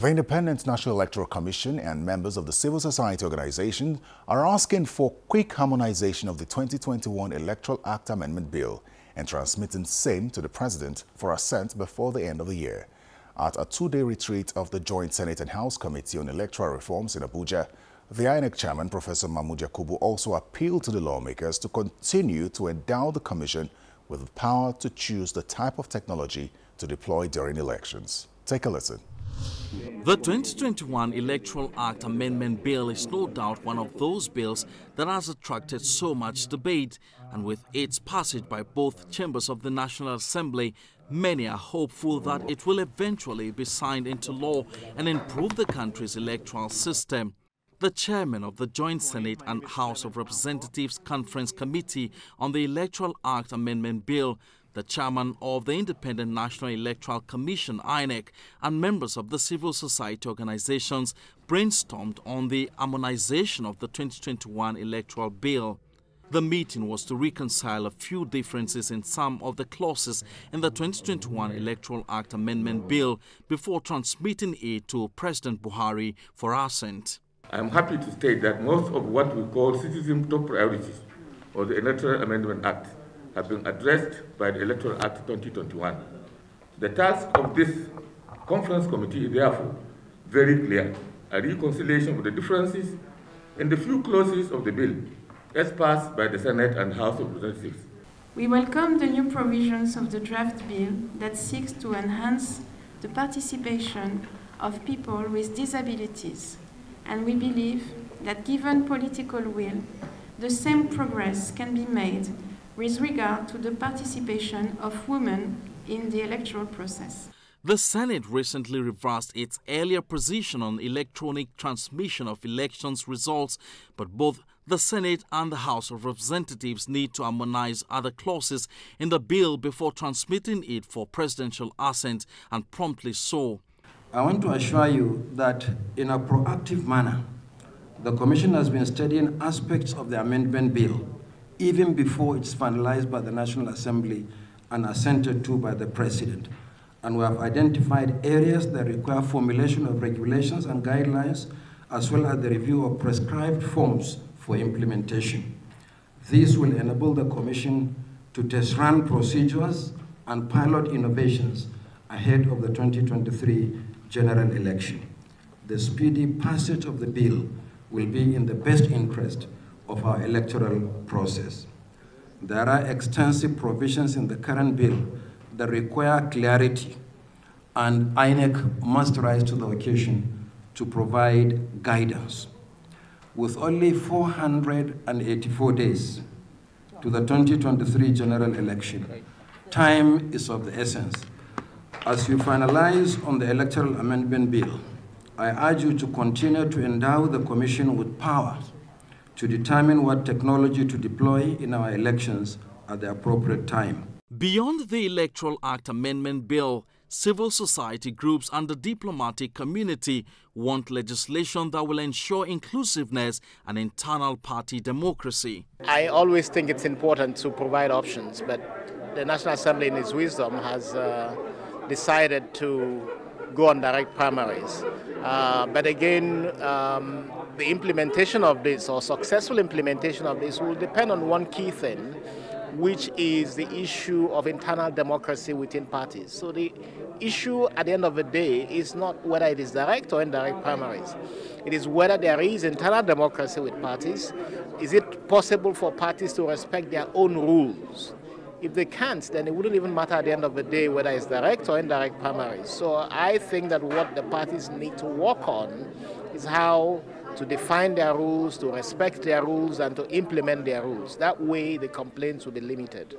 The Independent National Electoral Commission and members of the civil society organizations are asking for quick harmonization of the 2021 Electoral Act Amendment Bill and transmitting same to the President for assent before the end of the year. At a two-day retreat of the Joint Senate and House Committee on Electoral Reforms in Abuja, the INEC chairman, Professor Mahmoud Yakubu, also appealed to the lawmakers to continue to endow the commission with the power to choose the type of technology to deploy during elections. Take a listen. The 2021 Electoral Act Amendment Bill is no doubt one of those bills that has attracted so much debate, and with its passage by both chambers of the National Assembly, many are hopeful that it will eventually be signed into law and improve the country's electoral system. The chairman of the Joint Senate and House of Representatives Conference Committee on the Electoral Act Amendment Bill, the chairman of the Independent National Electoral Commission, INEC, and members of the civil society organizations brainstormed on the harmonization of the 2021 electoral bill. The meeting was to reconcile a few differences in some of the clauses in the 2021 Electoral Act Amendment Bill before transmitting it to President Buhari for assent. I'm happy to state that most of what we call citizen top priorities of the Electoral Amendment Act have been addressed by the Electoral Act 2021. The task of this conference committee is therefore very clear: a reconciliation of the differences in the few clauses of the bill as passed by the Senate and House of Representatives. We welcome the new provisions of the draft bill that seeks to enhance the participation of people with disabilities, and we believe that given political will, the same progress can be made with regard to the participation of women in the electoral process. The Senate recently reversed its earlier position on electronic transmission of elections results, but both the Senate and the House of Representatives need to harmonize other clauses in the bill before transmitting it for presidential assent, and promptly so. I want to assure you that in a proactive manner, the Commission has been studying aspects of the amendment bill even before it's finalized by the National Assembly and assented to by the President. And we have identified areas that require formulation of regulations and guidelines, as well as the review of prescribed forms for implementation. This will enable the Commission to test run procedures and pilot innovations ahead of the 2023 general election. The speedy passage of the bill will be in the best interest of our electoral process. There are extensive provisions in the current bill that require clarity, and INEC must rise to the occasion to provide guidance. With only 484 days to the 2023 general election, time is of the essence. As you finalize on the Electoral Amendment Bill, I urge you to continue to endow the Commission with power to determine what technology to deploy in our elections at the appropriate time. Beyond the Electoral Act Amendment Bill, civil society groups and the diplomatic community want legislation that will ensure inclusiveness and internal party democracy. I always think it's important to provide options, but the National Assembly in its wisdom has decided to go on direct primaries. But again, the implementation of this, or successful implementation of this, will depend on one key thing, which is the issue of internal democracy within parties. So the issue at the end of the day is not whether it is direct or indirect primaries. It is whether there is internal democracy with parties. Is it possible for parties to respect their own rules? If they can't, then it wouldn't even matter at the end of the day whether it's direct or indirect primaries. So I think that what the parties need to work on is how to define their rules, to respect their rules, and to implement their rules. That way the complaints will be limited.